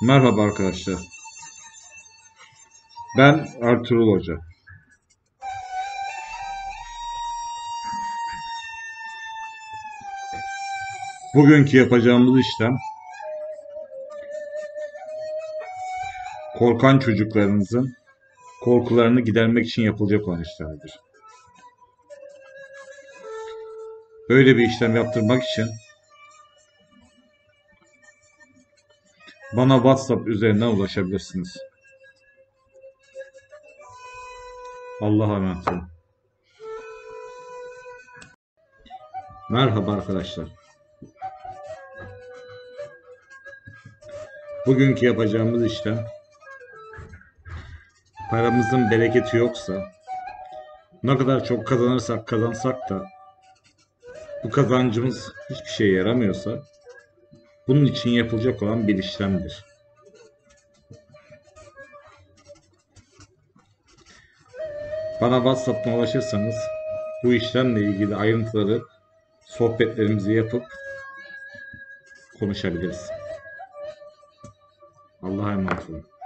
Merhaba arkadaşlar. Ben Ertuğrul Hoca. Bugünkü yapacağımız işlem korkan çocuklarınızın korkularını gidermek için yapılacak olan işlerdir. Böyle bir işlem yaptırmak için bana WhatsApp üzerinden ulaşabilirsiniz. Allah'a emanet olun. Merhaba arkadaşlar. Bugünkü yapacağımız işlem paramızın bereketi yoksa, ne kadar çok kazansak da bu kazancımız hiçbir şeye yaramıyorsa, bunun için yapılacak olan bir işlemdir. Bana WhatsApp'tan ulaşırsanız bu işlemle ilgili ayrıntıları sohbetlerimizi yapıp konuşabiliriz. Allah'a emanet olun.